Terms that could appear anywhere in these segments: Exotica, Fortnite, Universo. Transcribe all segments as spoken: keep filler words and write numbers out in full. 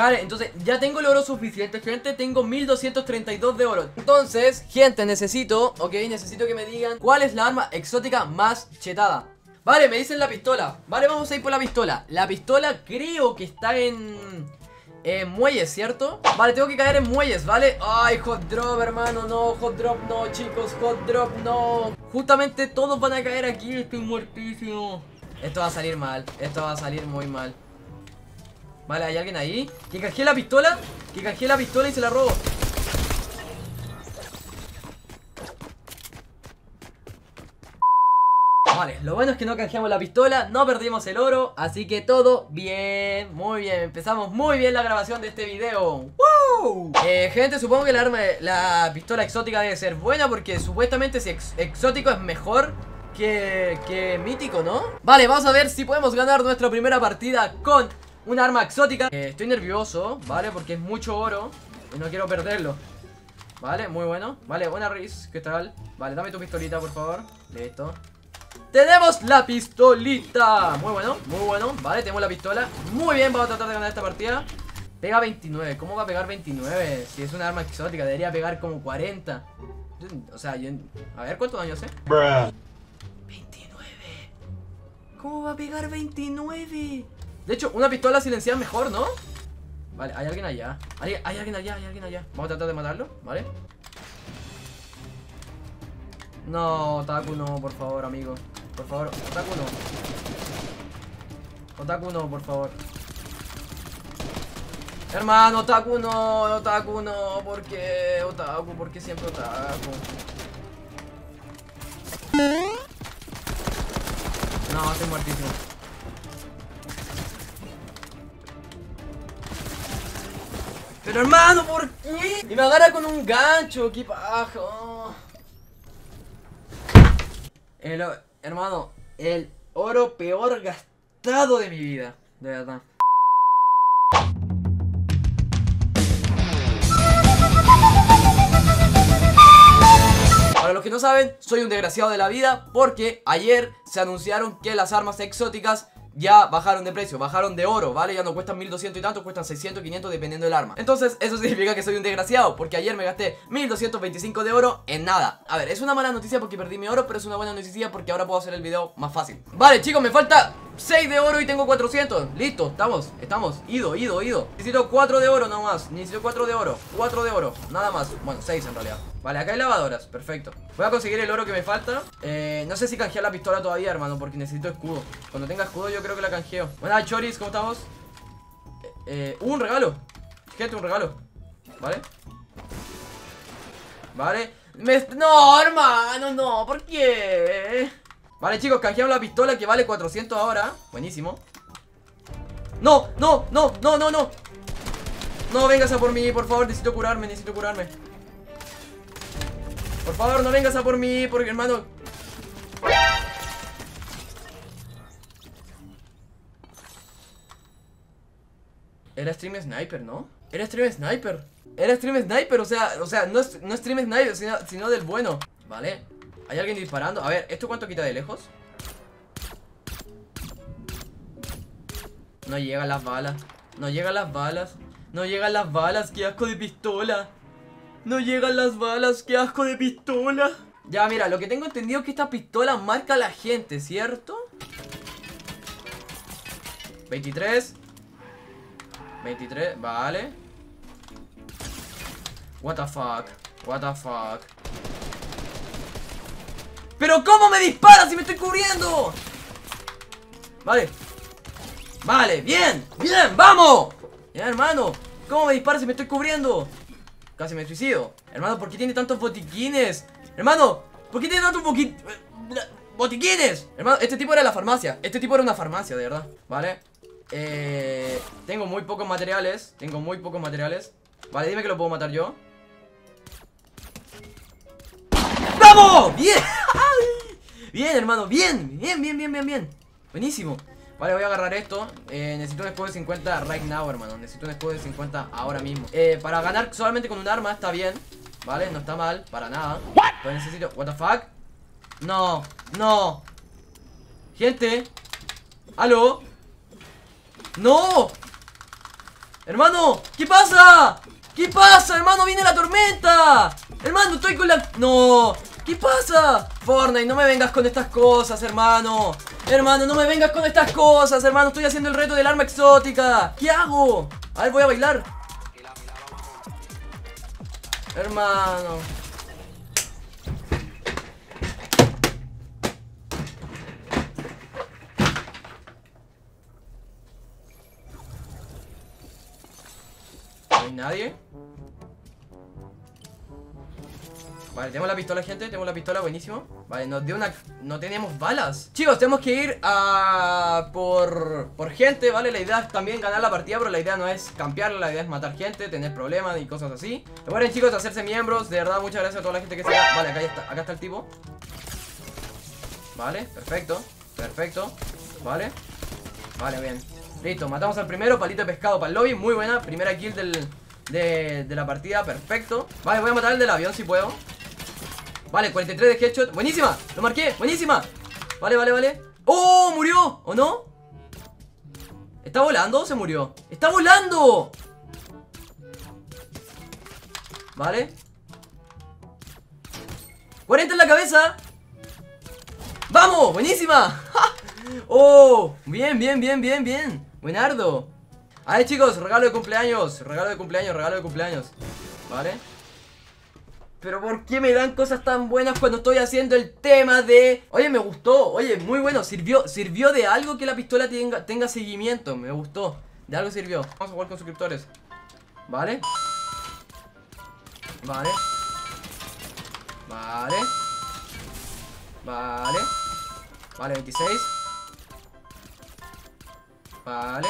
Vale, entonces ya tengo el oro suficiente, gente. Tengo mil doscientos treinta y dos de oro. Entonces, gente, necesito, ok, necesito que me digan cuál es la arma exótica más chetada. Vale, me dicen la pistola. Vale, vamos a ir por la pistola. La pistola creo que está en... Eh, muelles, ¿cierto? Vale, tengo que caer en muelles, ¿vale? Ay, hot drop, hermano, no, hot drop, no, chicos, hot drop, no. Justamente todos van a caer aquí, estoy muertísimo. Esto va a salir mal, esto va a salir muy mal. Vale, hay alguien ahí. Que canjeé la pistola, que canjeé la pistola y se la robo. Vale, lo bueno es que no canjeamos la pistola, no perdimos el oro, así que todo bien, muy bien, empezamos muy bien la grabación de este video. ¡Wow! Eh, gente, supongo que la arma, la pistola exótica debe ser buena porque supuestamente si ex exótico es mejor que, que mítico, ¿no? Vale, vamos a ver si podemos ganar nuestra primera partida con un arma exótica. Eh, estoy nervioso, ¿vale? Porque es mucho oro y no quiero perderlo. Vale, muy bueno. Vale, buena Riz, ¿qué tal? Vale, dame tu pistolita, por favor. Listo. Tenemos la pistolita. Muy bueno, muy bueno. Vale, tenemos la pistola. Muy bien, vamos a tratar de ganar esta partida. Pega veintinueve, ¿cómo va a pegar veintinueve? Si es una arma exótica, debería pegar como cuarenta. O sea, yo... A ver, ¿cuántos daños hace? veintinueve. ¿Cómo va a pegar veintinueve? De hecho, una pistola silenciada es mejor, ¿no? Vale, hay alguien allá. Hay, hay alguien allá, hay alguien allá. Vamos a tratar de matarlo, ¿vale? No, Otaku no, por favor, amigo. Por favor, Otaku no. Otaku no, por favor. Hermano, Otaku no, Otaku no. ¿Por qué Otaku? ¿Por qué siempre Otaku? No, estoy muertísimo. Pero hermano, ¿por qué? Y me agarra con un gancho, qué paja. Oh. El, hermano, el oro peor gastado de mi vida. De verdad. Para los que no saben, soy un desgraciado de la vida porque ayer se anunciaron que las armas exóticas ya bajaron de precio, bajaron de oro, ¿vale? Ya no cuestan mil doscientos y tanto, cuestan seiscientos, quinientos dependiendo del arma. Entonces eso significa que soy un desgraciado porque ayer me gasté mil doscientos veinticinco de oro en nada. A ver, es una mala noticia porque perdí mi oro, pero es una buena noticia porque ahora puedo hacer el video más fácil. Vale, chicos, me falta seis de oro y tengo cuatrocientos. Listo, estamos, estamos, ido, ido, ido. Necesito cuatro de oro nomás, necesito cuatro de oro, cuatro de oro, nada más. Bueno, seis en realidad. Vale, acá hay lavadoras, perfecto. Voy a conseguir el oro que me falta. eh, No sé si canjear la pistola todavía, hermano, porque necesito escudo. Cuando tenga escudo yo creo que la canjeo. Buenas, Choris, ¿cómo estamos? Eh, eh, un regalo. Gente, un regalo. Vale. Vale. Me... No, hermano, no, ¿por qué? Vale, chicos, canjeamos la pistola que vale cuatrocientos ahora. Buenísimo. No, no, no, no, no, no. No vengas a por mí, por favor, necesito curarme, necesito curarme. Por favor, no vengas a por mí, porque hermano... Era stream sniper, ¿no? Era stream sniper. Era stream sniper, o sea, o sea, no, no stream sniper, sino, sino del bueno. Vale. Hay alguien disparando. A ver, ¿esto cuánto quita de lejos? No llegan las balas. No llegan las balas. No llegan las balas. ¡Qué asco de pistola! No llegan las balas, qué asco de pistola. Ya, mira, lo que tengo entendido es que esta pistola marca a la gente, ¿cierto? veintitrés, veintitrés, vale. What the fuck, what the fuck. Pero ¿cómo me disparas si me estoy cubriendo? Vale. Vale, bien, bien, vamos. Ya, hermano, ¿cómo me disparas si me estoy cubriendo? Casi me suicido. Hermano, ¿por qué tiene tantos botiquines? Hermano, ¿por qué tiene tantos boqui... botiquines? Hermano, este tipo era la farmacia. Este tipo era una farmacia, de verdad. Vale. Eh, tengo muy pocos materiales. Tengo muy pocos materiales. Vale, dime que lo puedo matar yo. ¡Vamos! ¡Bien! Bien, hermano, bien. Bien, bien, bien, bien, bien. Buenísimo. Vale, voy a agarrar esto. eh, Necesito un escudo de cincuenta right now, hermano. Necesito un escudo de cincuenta ahora mismo. eh, Para ganar solamente con un arma está bien. Vale, no está mal, para nada. Pero necesito... What the fuck. No, no. Gente. Aló. No. Hermano, ¿qué pasa? ¿Qué pasa, hermano? Viene la tormenta. Hermano, estoy con la... No. ¿Qué pasa? Fortnite, no me vengas con estas cosas, hermano. Hermano, no me vengas con estas cosas, hermano. Estoy haciendo el reto del arma exótica. ¿Qué hago? A ver, voy a bailar. Hermano. ¿No hay nadie? Vale, tenemos la pistola, gente, tenemos la pistola, buenísimo. Vale, nos dio una... no tenemos balas. Chicos, tenemos que ir a... Por... por gente, ¿vale? La idea es también ganar la partida, pero la idea no es campearla. La idea es matar gente, tener problemas y cosas así. Recuerden, chicos, hacerse miembros. De verdad, muchas gracias a toda la gente que se da. Vale, acá ya está, acá está el tipo. Vale, perfecto, perfecto. Vale, vale, bien. Listo, matamos al primero, palito de pescado para el lobby. Muy buena, primera kill del... De, de la partida, perfecto. Vale, voy a matar el del avión si puedo. Vale, cuarenta y tres de headshot, buenísima. Lo marqué, buenísima. Vale, vale, vale. ¡Oh! Murió, ¿o no? ¿Está volando o se murió? ¡Está volando! Vale, cuarenta en la cabeza. ¡Vamos! ¡Buenísima! ¡Oh! Bien, bien, bien, bien, bien. Buenardo. A ver, chicos, regalo de cumpleaños. Regalo de cumpleaños, regalo de cumpleaños. Vale. Pero ¿por qué me dan cosas tan buenas cuando estoy haciendo el tema de... Oye, me gustó, oye, muy bueno, sirvió sirvió de algo que la pistola tenga, tenga seguimiento, me gustó. De algo sirvió. Vamos a jugar con suscriptores. Vale. Vale. Vale. Vale. Vale, veintiséis. Vale.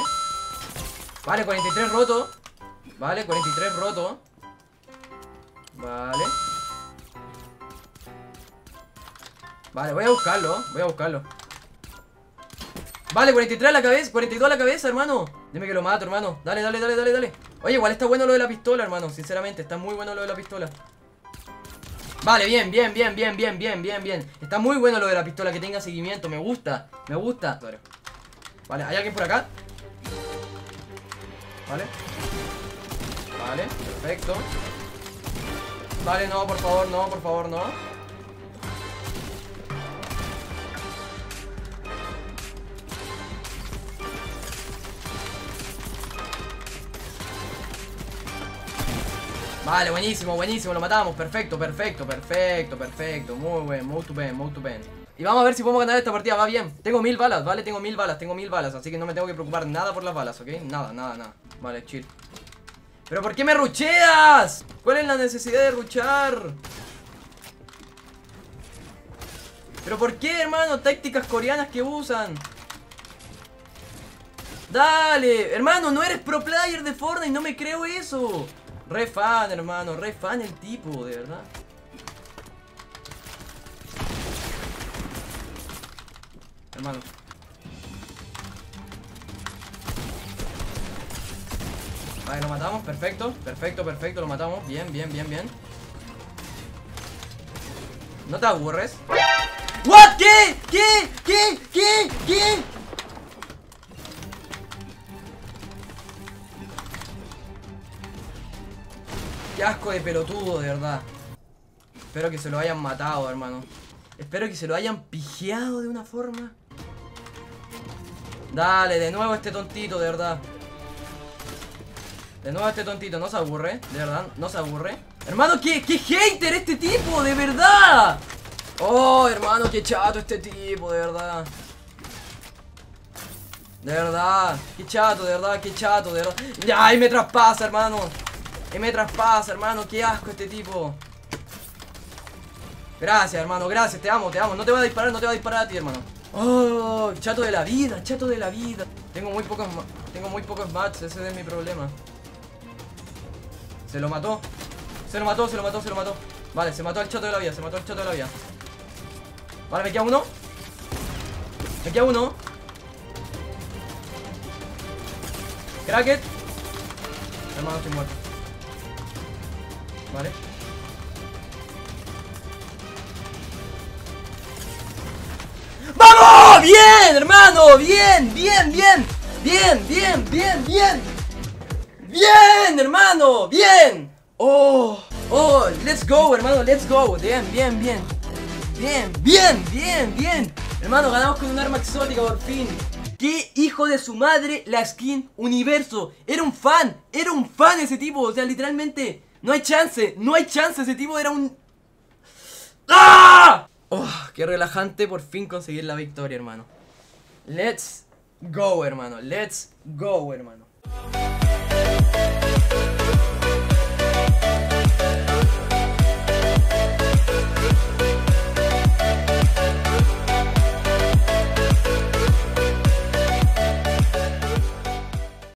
Vale, cuarenta y tres roto. Vale, cuarenta y tres roto. Vale. Vale, voy a buscarlo, voy a buscarlo. Vale, cuarenta y tres a la cabeza, cuarenta y dos a la cabeza, hermano. Dime que lo mato, hermano. Dale, dale, dale, dale, dale. Oye, igual está bueno lo de la pistola, hermano. Sinceramente, está muy bueno lo de la pistola. Vale, bien, bien, bien, bien, bien, bien, bien, bien. Está muy bueno lo de la pistola, que tenga seguimiento. Me gusta, me gusta. Vale, ¿hay alguien por acá? Vale. Vale, perfecto. Vale, no, por favor, no, por favor, no. Vale, buenísimo, buenísimo, lo matamos. Perfecto, perfecto, perfecto, perfecto. Muy buen, muy estupendo, muy estupendo. Y vamos a ver si podemos ganar esta partida, va bien. Tengo mil balas, vale, tengo mil balas, tengo mil balas. Así que no me tengo que preocupar nada por las balas, ¿ok? Nada, nada, nada. Vale, chill. ¿Pero por qué me rucheas? ¿Cuál es la necesidad de ruchar? ¿Pero por qué, hermano? Tácticas coreanas que usan. Dale, hermano, no eres pro player de Fortnite, no me creo eso. Re fan, hermano, re fan el tipo, de verdad. Hermano. Vale, lo matamos, perfecto, perfecto, perfecto, lo matamos. Bien, bien, bien, bien. No te aburres. ¿What? ¿Qué? ¿Qué? ¿Qué? ¿Qué? ¿Qué? Qué asco de pelotudo, de verdad. Espero que se lo hayan matado, hermano. Espero que se lo hayan pijeado de una forma. Dale, de nuevo este tontito, de verdad. De nuevo este tontito, no se aburre, de verdad, no se aburre. Hermano, ¿qué, qué hater este tipo, de verdad? Oh, hermano, qué chato este tipo, de verdad. De verdad, qué chato, de verdad, qué chato, de verdad. Ay, me traspasa, hermano. Y me traspasa, hermano, qué asco este tipo. Gracias, hermano, gracias, te amo, te amo. No te va a disparar, no te va a disparar a ti, hermano. Oh, chato de la vida, chato de la vida. Tengo muy pocos, tengo muy pocos bats, ese es mi problema. Se lo mató, se lo mató, se lo mató, se lo mató. Vale, se mató al chato de la vida, se mató al chato de la vida. Vale, me queda uno. Me queda uno. Cracket. Hermano, estoy muerto. Vale. ¡Vamos! ¡Bien, hermano! ¡Bien, bien, bien! ¡Bien, bien, bien, bien! ¡Bien! ¡Bien, hermano! ¡Bien! ¡Oh! ¡Oh! ¡Let's go, hermano! ¡Let's go! ¡Bien, bien, bien! ¡Bien, bien, bien, bien! Hermano, ganamos con un arma exótica por fin. ¡Qué hijo de su madre! La skin Universo. Era un fan, era un fan ese tipo. O sea, literalmente, no hay chance, no hay chance. Ese tipo era un... ¡Ah! ¡Oh! ¡Qué relajante por fin conseguir la victoria, hermano! ¡Let's go, hermano! ¡Let's go, hermano!